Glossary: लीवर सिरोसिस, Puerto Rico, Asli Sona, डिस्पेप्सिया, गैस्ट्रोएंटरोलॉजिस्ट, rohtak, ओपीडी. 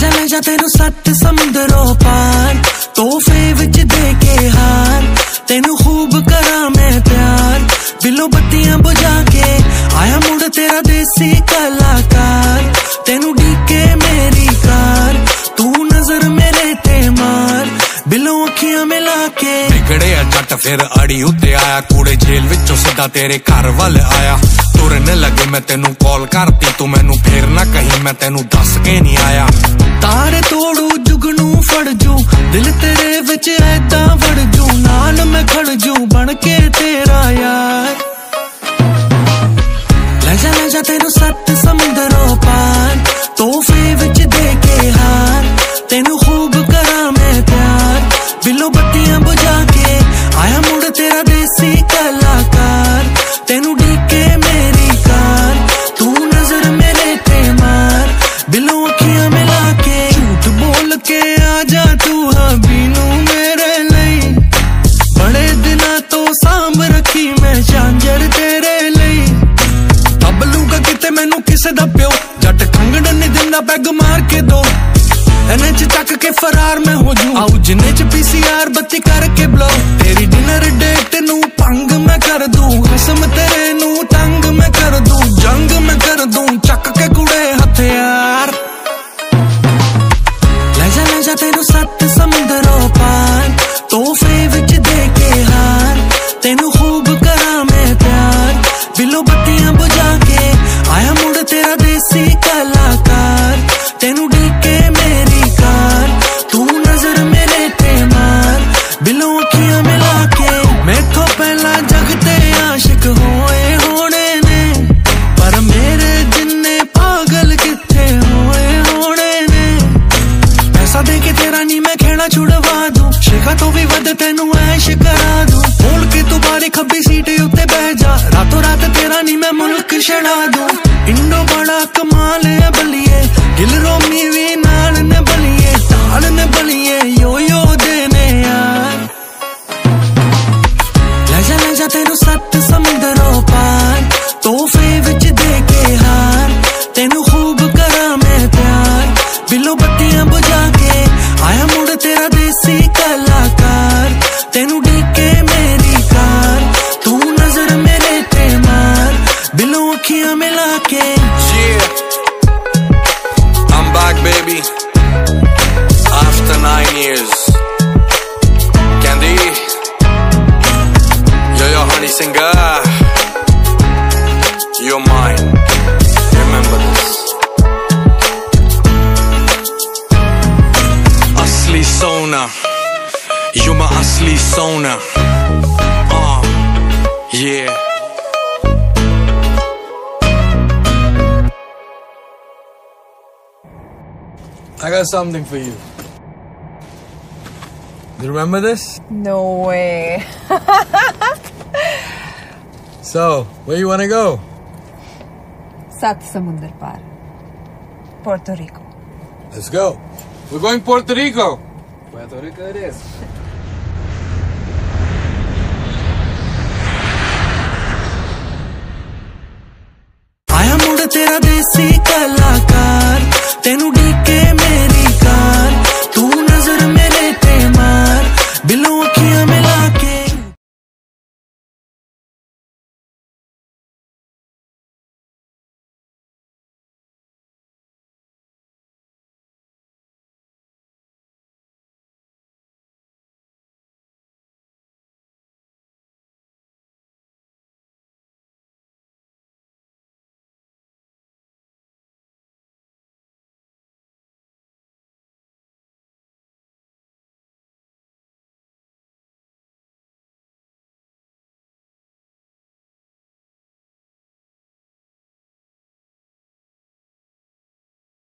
चले जा तेनू सत्त समुंदरों पार, तोहफे विच दे के हार, तेनू खूब करा मैं प्यार, बिलो बत्तियां बुझा के आया मुड़ तेरा देसी कलाकार, तेनू डीके मेरी कार, तू नजर मेरे ते मार, बिलो अखियां मिला के। बिगड़े जट फिर अड़ी उत्ते आया, कूड़े जेल विचों सीधा तेरे घर वाल आया, तुरन लगे मैं तेनू कॉल करती तू मैनू फिर ना कहीं मैं तेनू दस के नहीं आया। तारे तोड़ू जुगनू फड़जू दिल तेरे विच ऐदा वड़जू, नाल मैं खड़जू बन के तेरा यार। ले जा तेनू सत्त समुंदरों पार, तोहफे विच दे के हार, तेनू खूब करा मैं प्यार, बिलो बत्तियां बुझा के आया मुड़ तेरा देसी कलाकार, तेनू प्यो जट कंगड़ नहीं दिंदा बैग मार के दो, एने च तक के फरार मैं हो जू, आओ जिने च पीसीआर बत्ती करके ब्लो, तेरी डिनर डेट नू पंग मैं कर दू, कसम तेरे नू तंग मैं कर दू, जंग मैं कर दू चक के कुड़े हथियार। ले जा तेनू सत्त समुंदरों पार, तोहफे विच दे के हार, तेनू खूब करा मैं प्यार, बिलो बत्तियां बुझा के आया मुड़ तेरा देसी कलाकार, तेनू डीके मेरी कार, तू नजर मेरे ते मार, बिलो अखियां मिला के। मैथों पहला जगते आशिक होए होने ने, पर मेरे जिन्ने पागल किथे होए होने ने, पैसा दे के तेरा नी मैं खेड़ा छुड़वा दूं, शिका तो भी वध तेनू ऐश करा दूं, मोड़ के तू बारी खब्बी सीट उत्ते बह जा, रातों रात तेरा नी मैं मुल्क छड़ा दूं, इंडो बड़ा कमाल है बलिए, गिल रोमी भी नाल ने बलिए, ताल ने बलिए यो देने यार। ले जा तेनू सत्त समुंदरों पार, तोहफे विच दे के हार, तेनू खूब करा मैं प्यार, बिलो बत्तियां बुझा के आया मुड़ तेरा देसी कलाकार, तेनू डीके मेरी कार, तू नजर मेरे ते मार, बिलो अखियां मिला के। Yeah, I'm back baby after 9 years. Candy yo honey singer, you're mine, remember this. Asli Sona, you're my Asli Sona. Yeah. I got something for you. Do you remember this? No way. So, where you wanna go? Sat Samundar Par, Puerto Rico. Let's go. We're going Puerto Rico. Puerto Rico it is. I am Muda tera desi kalakar, tenu